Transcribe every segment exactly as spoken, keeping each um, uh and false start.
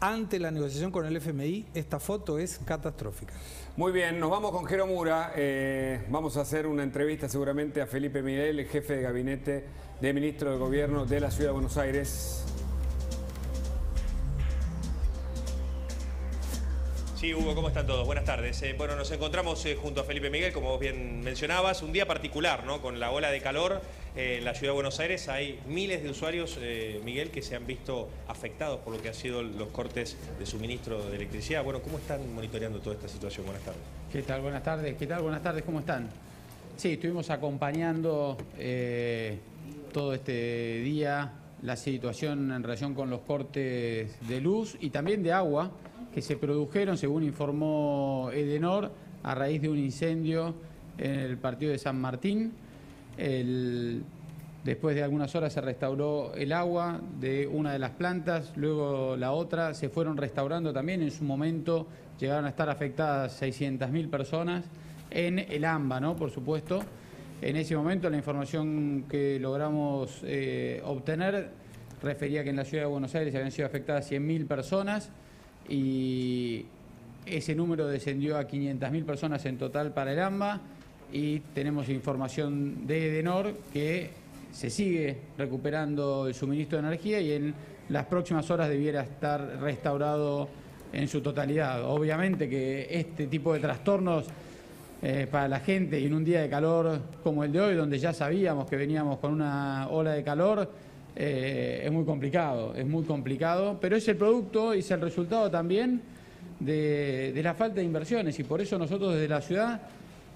ante la negociación con el F M I, esta foto es catastrófica. Muy bien, nos vamos con Jero Mura. Eh, vamos a hacer una entrevista seguramente a Felipe Miguel, el jefe de gabinete de ministro de Gobierno de la Ciudad de Buenos Aires. Sí, Hugo, ¿cómo están todos? Buenas tardes. Eh, bueno, nos encontramos eh, junto a Felipe Miguel, como vos bien mencionabas, un día particular, ¿no? Con la ola de calor eh, en la Ciudad de Buenos Aires hay miles de usuarios, eh, Miguel, que se han visto afectados por lo que han sido los cortes de suministro de electricidad. Bueno, ¿cómo están monitoreando toda esta situación? Buenas tardes. ¿Qué tal? Buenas tardes. ¿Qué tal? Buenas tardes. ¿Cómo están? Sí, estuvimos acompañando eh, todo este día la situación en relación con los cortes de luz y también de agua, que se produjeron, según informó Edenor, a raíz de un incendio en el partido de San Martín. El, después de algunas horas se restauró el agua de una de las plantas, luego la otra, se fueron restaurando también. En su momento llegaron a estar afectadas seiscientas mil personas en el AMBA, ¿no? Por supuesto. En ese momento la información que logramos eh, obtener refería que en la Ciudad de Buenos Aires habían sido afectadas cien mil personas, y ese número descendió a quinientas mil personas en total para el AMBA, y tenemos información de Edenor que se sigue recuperando el suministro de energía y en las próximas horas debiera estar restaurado en su totalidad. Obviamente que este tipo de trastornos eh, para la gente, y en un día de calor como el de hoy, donde ya sabíamos que veníamos con una ola de calor, Eh, es muy complicado, es muy complicado, pero es el producto y es el resultado también de, de la falta de inversiones, y por eso nosotros desde la ciudad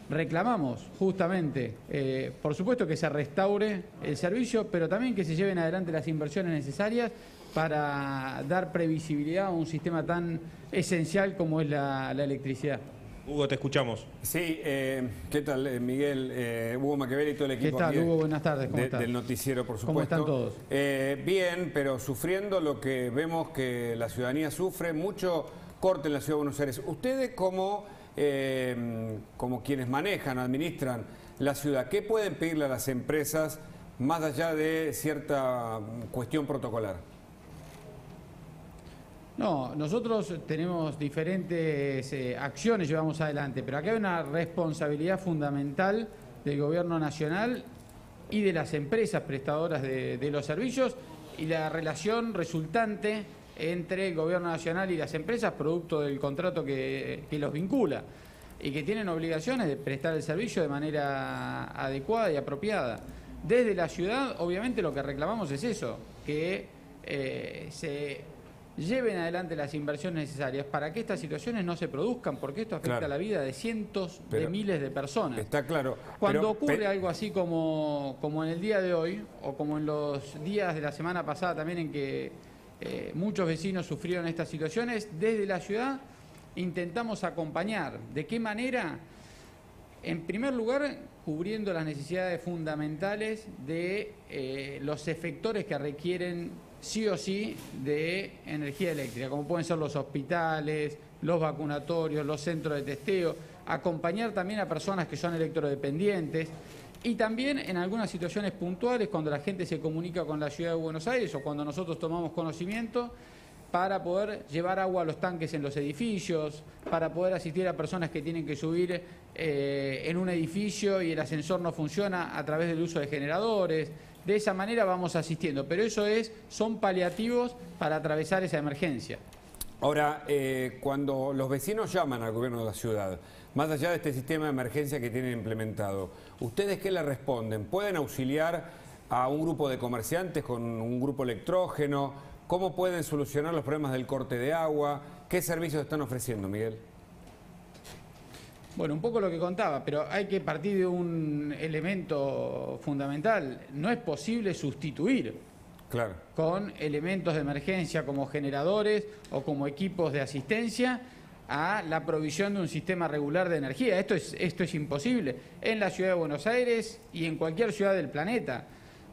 reclamamos justamente, eh, por supuesto, que se restaure el servicio, pero también que se lleven adelante las inversiones necesarias para dar previsibilidad a un sistema tan esencial como es la, la electricidad. Hugo, te escuchamos. Sí, eh, ¿qué tal, Miguel? Eh, Hugo Maquiavelo y todo el equipo. ¿Qué tal, Hugo? Buenas tardes, ¿cómo estás? Del noticiero, por supuesto. ¿Cómo están todos? Eh, bien, pero sufriendo lo que vemos que la ciudadanía sufre, mucho corte en la Ciudad de Buenos Aires. Ustedes, como, eh, como quienes manejan, administran la ciudad, ¿qué pueden pedirle a las empresas más allá de cierta cuestión protocolar? No, nosotros tenemos diferentes eh, acciones que llevamos adelante, pero acá hay una responsabilidad fundamental del Gobierno Nacional y de las empresas prestadoras de, de los servicios, y la relación resultante entre el Gobierno Nacional y las empresas, producto del contrato que, que los vincula, y que tienen obligaciones de prestar el servicio de manera adecuada y apropiada. Desde la ciudad, obviamente, lo que reclamamos es eso, que eh, se... lleven adelante las inversiones necesarias para que estas situaciones no se produzcan, porque esto afecta, claro, la vida de cientos pero, de miles de personas. Está claro. Cuando pero, ocurre algo así como, como en el día de hoy, o como en los días de la semana pasada también, en que eh, muchos vecinos sufrieron estas situaciones, desde la ciudad intentamos acompañar. ¿De qué manera? En primer lugar, cubriendo las necesidades fundamentales de eh, los efectores que requieren sí o sí de energía eléctrica, como pueden ser los hospitales, los vacunatorios, los centros de testeo, acompañar también a personas que son electrodependientes, y también en algunas situaciones puntuales, cuando la gente se comunica con la Ciudad de Buenos Aires o cuando nosotros tomamos conocimiento, para poder llevar agua a los tanques en los edificios, para poder asistir a personas que tienen que subir eh, en un edificio y el ascensor no funciona, a través del uso de generadores. De esa manera vamos asistiendo, pero eso es, son paliativos para atravesar esa emergencia. Ahora, eh, cuando los vecinos llaman al gobierno de la ciudad, más allá de este sistema de emergencia que tienen implementado, ¿ustedes qué le responden? ¿Pueden auxiliar a un grupo de comerciantes con un grupo electrógeno? ¿Cómo pueden solucionar los problemas del corte de agua? ¿Qué servicios están ofreciendo, Miguel? Bueno, un poco lo que contaba, pero hay que partir de un elemento fundamental. No es posible sustituir, claro, con elementos de emergencia como generadores o como equipos de asistencia a la provisión de un sistema regular de energía. Esto es, esto es imposible en la Ciudad de Buenos Aires y en cualquier ciudad del planeta.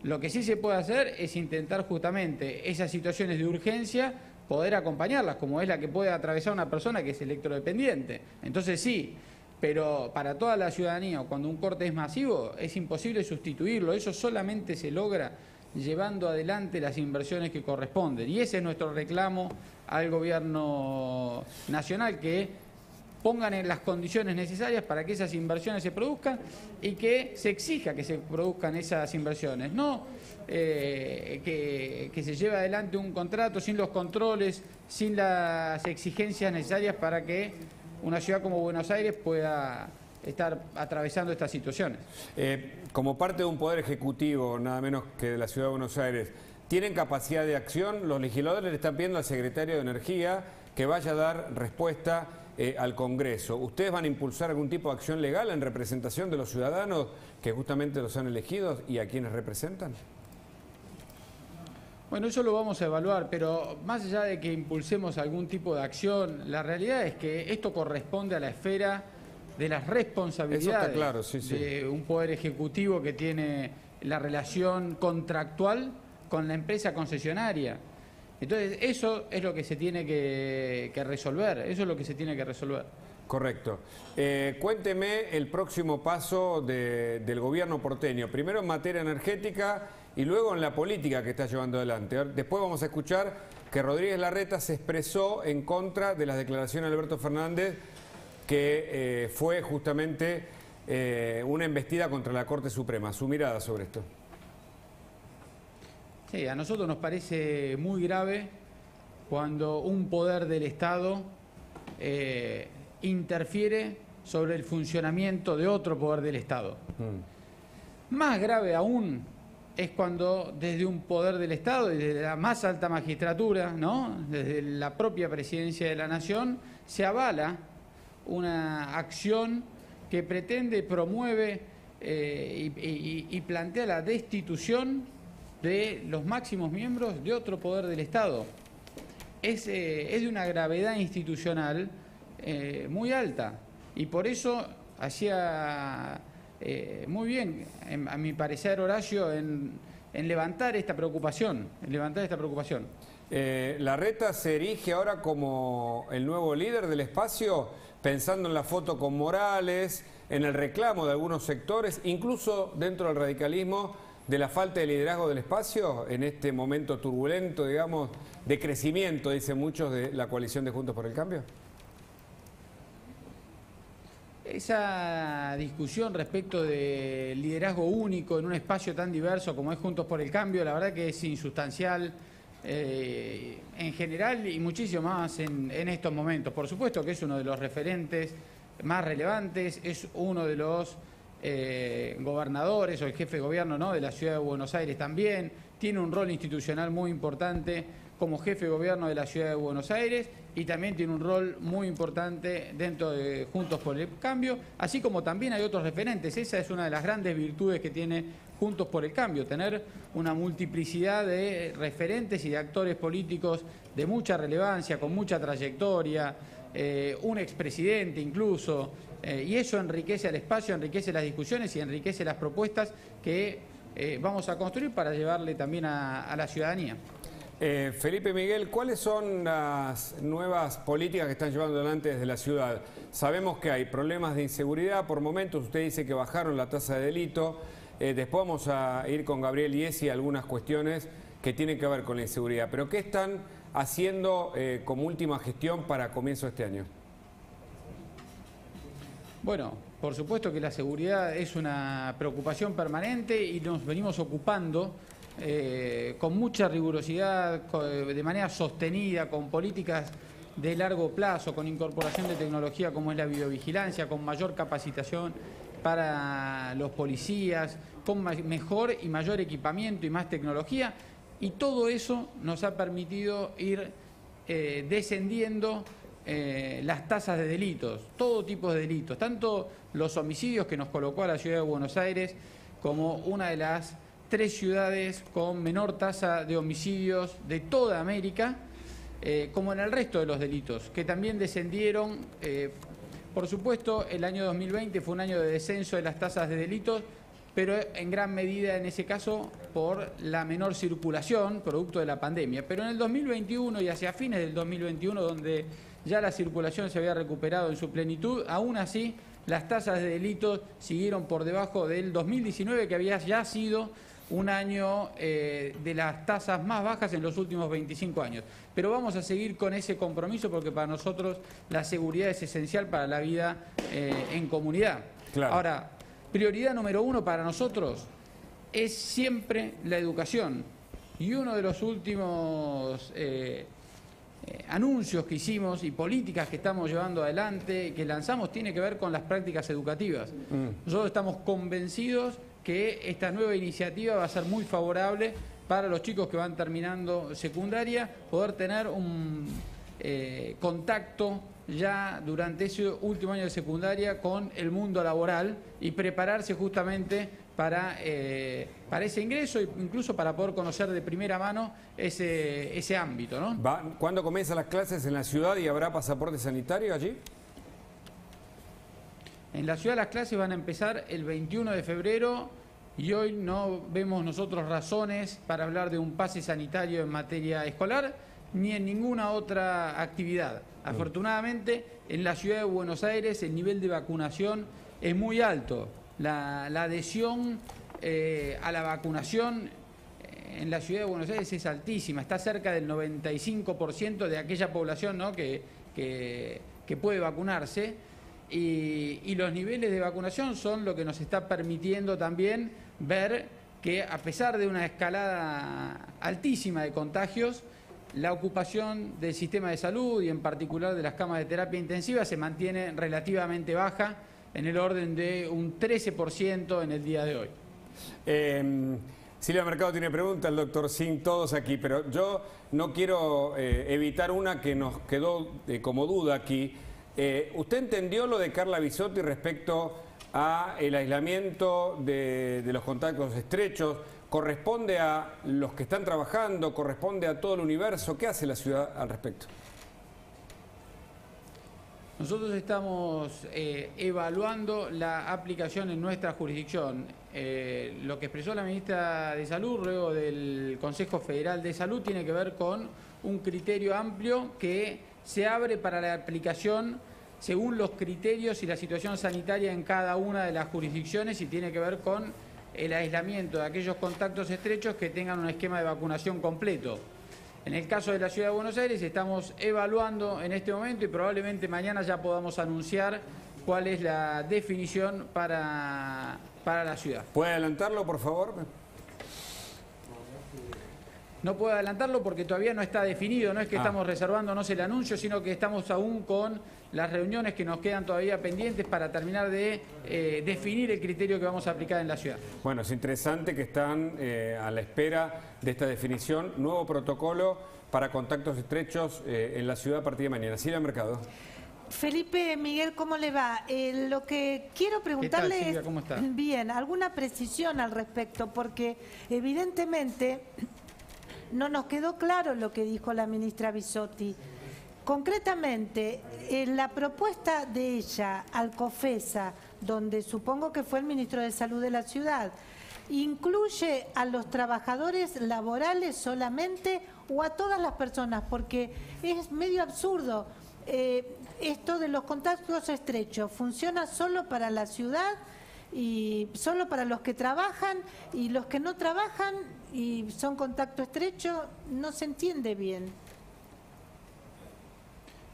Lo que sí se puede hacer es intentar justamente esas situaciones de urgencia poder acompañarlas, como es la que puede atravesar una persona que es electrodependiente. Entonces sí. Pero para toda la ciudadanía, cuando un corte es masivo, es imposible sustituirlo. Eso solamente se logra llevando adelante las inversiones que corresponden. Y ese es nuestro reclamo al gobierno nacional, que pongan en las condiciones necesarias para que esas inversiones se produzcan y que se exija que se produzcan esas inversiones. No eh, que, que se lleve adelante un contrato sin los controles, sin las exigencias necesarias para que una ciudad como Buenos Aires pueda estar atravesando estas situaciones. Eh, como parte de un poder ejecutivo, nada menos que de la ciudad de Buenos Aires, ¿tienen capacidad de acción? Los legisladores le están pidiendo al secretario de Energía que vaya a dar respuesta eh, al Congreso. ¿Ustedes van a impulsar algún tipo de acción legal en representación de los ciudadanos que justamente los han elegido y a quienes representan? Bueno, eso lo vamos a evaluar, pero más allá de que impulsemos algún tipo de acción, la realidad es que esto corresponde a la esfera de las responsabilidades. Eso está claro, sí, sí. De un poder ejecutivo que tiene la relación contractual con la empresa concesionaria. Entonces, eso es lo que se tiene que, que resolver, eso es lo que se tiene que resolver. Correcto. Eh, cuénteme el próximo paso de, del gobierno porteño, primero en materia energética y luego en la política que está llevando adelante. Después vamos a escuchar que Rodríguez Larreta se expresó en contra de las declaraciones de Alberto Fernández, que eh, fue justamente eh, una embestida contra la Corte Suprema. Su mirada sobre esto. Sí, a nosotros nos parece muy grave cuando un poder del Estado eh, interfiere sobre el funcionamiento de otro poder del Estado. Mm. Más grave aún es cuando desde un poder del Estado, desde la más alta magistratura, ¿no?, desde la propia presidencia de la Nación, se avala una acción que pretende, promueve eh, y, y, y plantea la destitución de los máximos miembros de otro poder del Estado. Es, eh, es de una gravedad institucional eh, muy alta, y por eso hacía eh, muy bien, en, a mi parecer, Horacio, en, en levantar esta preocupación. En levantar esta preocupación. Eh, Larreta se erige ahora como el nuevo líder del espacio, pensando en la foto con Morales, en el reclamo de algunos sectores, incluso dentro del radicalismo, de la falta de liderazgo del espacio en este momento turbulento, digamos, de crecimiento, dicen muchos, de la coalición de Juntos por el Cambio. Esa discusión respecto de liderazgo único en un espacio tan diverso como es Juntos por el Cambio, la verdad que es insustancial eh, en general y muchísimo más en, en estos momentos. Por supuesto que es uno de los referentes más relevantes, es uno de los Eh, gobernadores o el jefe de gobierno, ¿no?, de la ciudad de Buenos Aires también, tiene un rol institucional muy importante como jefe de gobierno de la ciudad de Buenos Aires y también tiene un rol muy importante dentro de Juntos por el Cambio, así como también hay otros referentes. Esa es una de las grandes virtudes que tiene Juntos por el Cambio, tener una multiplicidad de referentes y de actores políticos de mucha relevancia, con mucha trayectoria, eh, un expresidente incluso. Eh, y eso enriquece el espacio, enriquece las discusiones y enriquece las propuestas que eh, vamos a construir para llevarle también a, a la ciudadanía. Eh, Felipe Miguel, ¿cuáles son las nuevas políticas que están llevando adelante desde la ciudad? Sabemos que hay problemas de inseguridad por momentos, usted dice que bajaron la tasa de delito, eh, después vamos a ir con Gabriel Iesi a algunas cuestiones que tienen que ver con la inseguridad, pero ¿qué están haciendo eh, como última gestión para comienzo de este año? Bueno, por supuesto que la seguridad es una preocupación permanente y nos venimos ocupando eh, con mucha rigurosidad, de manera sostenida, con políticas de largo plazo, con incorporación de tecnología como es la videovigilancia, con mayor capacitación para los policías, con mejor y mayor equipamiento y más tecnología, y todo eso nos ha permitido ir eh, descendiendo Eh, las tasas de delitos, todo tipo de delitos, tanto los homicidios que nos colocó a la ciudad de Buenos Aires como una de las tres ciudades con menor tasa de homicidios de toda América, eh, como en el resto de los delitos, que también descendieron. Eh, por supuesto, el año dos mil veinte fue un año de descenso de las tasas de delitos, pero en gran medida en ese caso por la menor circulación producto de la pandemia. Pero en el dos mil veintiuno y hacia fines del dos mil veintiuno, donde ya la circulación se había recuperado en su plenitud, aún así las tasas de delitos siguieron por debajo del dos mil diecinueve, que había ya sido un año eh, de las tasas más bajas en los últimos veinticinco años. Pero vamos a seguir con ese compromiso porque para nosotros la seguridad es esencial para la vida eh, en comunidad. Claro. Ahora, prioridad número uno para nosotros es siempre la educación. Y uno de los últimos eh, eh, anuncios que hicimos y políticas que estamos llevando adelante, que lanzamos, tiene que ver con las prácticas educativas. Mm. Nosotros estamos convencidos que esta nueva iniciativa va a ser muy favorable para los chicos que van terminando secundaria, poder tener un eh, contacto ya durante ese último año de secundaria con el mundo laboral y prepararse justamente para, eh, para ese ingreso, incluso para poder conocer de primera mano ese, ese ámbito, ¿no? ¿Cuándo comienzan las clases en la ciudad y habrá pasaporte sanitario allí? En la ciudad las clases van a empezar el veintiuno de febrero y hoy no vemos nosotros razones para hablar de un pase sanitario en materia escolar ni en ninguna otra actividad. Afortunadamente, en la ciudad de Buenos Aires el nivel de vacunación es muy alto. La, la adhesión eh, a la vacunación en la ciudad de Buenos Aires es altísima. Está cerca del noventa y cinco por ciento de aquella población, ¿no?, que, que, que puede vacunarse. Y, y los niveles de vacunación son lo que nos está permitiendo también ver que a pesar de una escalada altísima de contagios, la ocupación del sistema de salud y en particular de las camas de terapia intensiva se mantiene relativamente baja, en el orden de un trece por ciento en el día de hoy. Eh... Silvia Mercado tiene preguntas, el doctor Sin, todos aquí, pero yo no quiero eh, evitar una que nos quedó eh, como duda aquí. Eh, ¿Usted entendió lo de Carla Bisotti respecto al aislamiento de, de los contactos estrechos? ¿Corresponde a los que están trabajando? ¿Corresponde a todo el universo? ¿Qué hace la ciudad al respecto? Nosotros estamos eh, evaluando la aplicación en nuestra jurisdicción. Eh, lo que expresó la ministra de Salud luego del Consejo Federal de Salud tiene que ver con un criterio amplio que se abre para la aplicación según los criterios y la situación sanitaria en cada una de las jurisdicciones y tiene que ver con el aislamiento de aquellos contactos estrechos que tengan un esquema de vacunación completo. En el caso de la Ciudad de Buenos Aires estamos evaluando en este momento y probablemente mañana ya podamos anunciar cuál es la definición para, para la ciudad. ¿Puede adelantarlo, por favor? No puedo adelantarlo porque todavía no está definido, no es que ah. estamos reservándonos el anuncio, sino que estamos aún con las reuniones que nos quedan todavía pendientes para terminar de eh, definir el criterio que vamos a aplicar en la ciudad. Bueno, es interesante que están eh, a la espera de esta definición, nuevo protocolo para contactos estrechos eh, en la ciudad a partir de mañana. Silvia Mercado. Felipe Miguel, ¿cómo le va? Eh, lo que quiero preguntarle ¿Qué tal, Silvia? ¿Cómo está? Es, bien, alguna precisión al respecto, porque evidentemente no nos quedó claro lo que dijo la ministra Bisotti. Concretamente, en la propuesta de ella al COFESA, donde supongo que fue el ministro de Salud de la ciudad, ¿incluye a los trabajadores laborales solamente o a todas las personas? Porque es medio absurdo. Eh, esto de los contactos estrechos, ¿funciona solo para la ciudad y solo para los que trabajan y los que no trabajan y son contacto estrecho? No se entiende bien.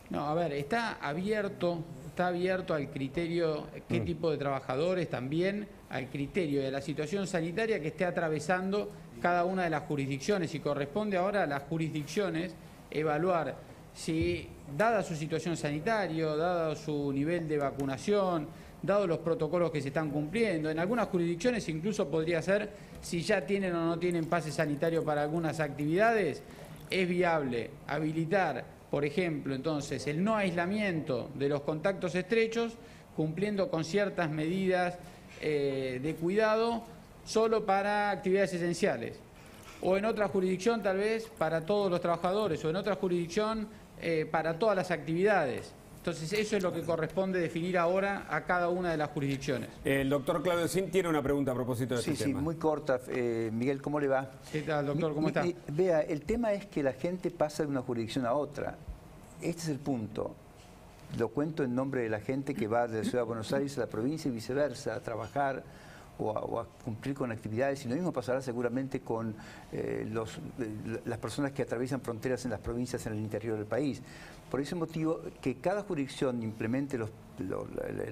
No, a ver, está abierto, está abierto al criterio qué mm. tipo de trabajadores también, al criterio de la situación sanitaria que esté atravesando cada una de las jurisdicciones y corresponde ahora a las jurisdicciones evaluar si, dada su situación sanitaria, dado su nivel de vacunación, dado los protocolos que se están cumpliendo. En algunas jurisdicciones incluso podría ser si ya tienen o no tienen pase sanitario para algunas actividades. Es viable habilitar, por ejemplo, entonces el no aislamiento de los contactos estrechos cumpliendo con ciertas medidas eh, de cuidado solo para actividades esenciales. O en otra jurisdicción tal vez para todos los trabajadores o en otra jurisdicción eh, para todas las actividades. Entonces eso es lo que corresponde definir ahora a cada una de las jurisdicciones. El doctor Claudio Sin tiene una pregunta a propósito de sí, este sí, tema. Sí, sí, muy corta. Eh, Miguel, ¿cómo le va? ¿Qué tal, doctor? ¿Cómo mi, está? Mi, vea, el tema es que la gente pasa de una jurisdicción a otra. Este es el punto. Lo cuento en nombre de la gente que va de la Ciudad de Buenos Aires a la provincia y viceversa a trabajar o a, o a cumplir con actividades, y lo mismo pasará seguramente con eh, los, eh, las personas que atraviesan fronteras en las provincias en el interior del país. Por ese motivo, que cada jurisdicción implemente los, los,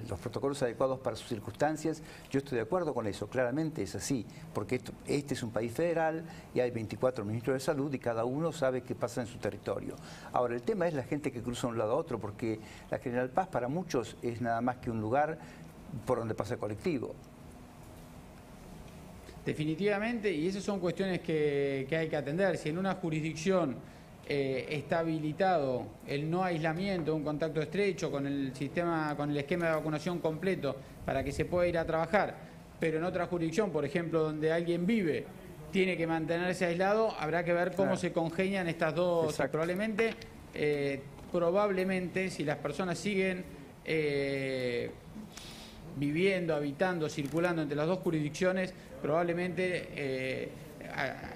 los protocolos adecuados para sus circunstancias, yo estoy de acuerdo con eso, claramente es así, porque esto, este es un país federal y hay veinticuatro ministros de salud y cada uno sabe qué pasa en su territorio. Ahora, el tema es la gente que cruza de un lado a otro, porque la General Paz para muchos es nada más que un lugar por donde pasa el colectivo. Definitivamente, y esas son cuestiones que, que hay que atender. Si en una jurisdicción eh, está habilitado el no aislamiento, un contacto estrecho con el sistema, con el esquema de vacunación completo para que se pueda ir a trabajar, pero en otra jurisdicción, por ejemplo, donde alguien vive, tiene que mantenerse aislado, habrá que ver cómo claro. se congenian estas dos. Exacto. Probablemente, eh, probablemente, si las personas siguen eh, viviendo, habitando, circulando entre las dos jurisdicciones, probablemente eh,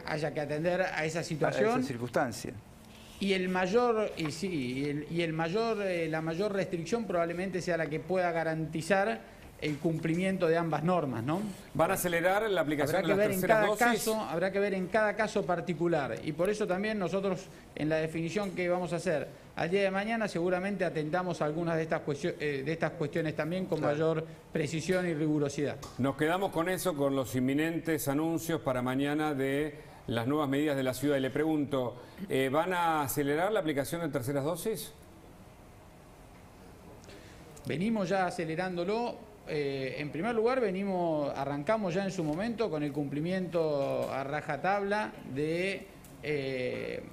haya que atender a esa situación. A esa circunstancia. Y el mayor, y sí, y el, y el mayor, eh, la mayor restricción probablemente sea la que pueda garantizar el cumplimiento de ambas normas, ¿no? Van a acelerar la aplicación de las terceras dosis. Caso, habrá que ver en cada caso particular. Y por eso también nosotros, en la definición que vamos a hacer al día de mañana, seguramente atendamos a algunas de estas, eh, de estas cuestiones también con claro. mayor precisión y rigurosidad. Nos quedamos con eso, con los inminentes anuncios para mañana de las nuevas medidas de la ciudad. Y le pregunto, eh, ¿van a acelerar la aplicación de terceras dosis? Venimos ya acelerándolo. Eh, en primer lugar, venimos, arrancamos ya en su momento con el cumplimiento a rajatabla de, eh,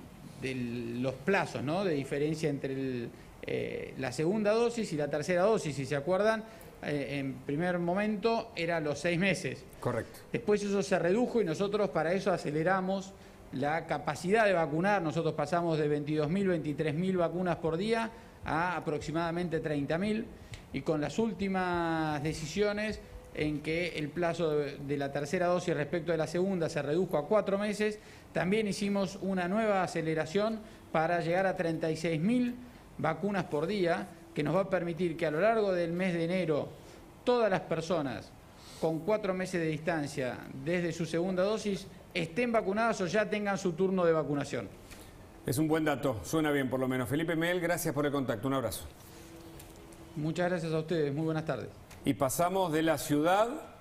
de los plazos, ¿no? De diferencia entre el, eh, la segunda dosis y la tercera dosis. Si se acuerdan, eh, en primer momento era los seis meses. Correcto. Después eso se redujo y nosotros para eso aceleramos la capacidad de vacunar. Nosotros pasamos de veintidós mil, veintitrés mil vacunas por día a aproximadamente treinta mil. Y con las últimas decisiones en que el plazo de la tercera dosis respecto de la segunda se redujo a cuatro meses, también hicimos una nueva aceleración para llegar a treinta y seis mil vacunas por día, que nos va a permitir que a lo largo del mes de enero todas las personas con cuatro meses de distancia desde su segunda dosis estén vacunadas o ya tengan su turno de vacunación. Es un buen dato, suena bien por lo menos. Felipe Miguel, gracias por el contacto, un abrazo. Muchas gracias a ustedes, muy buenas tardes. Y pasamos de la ciudad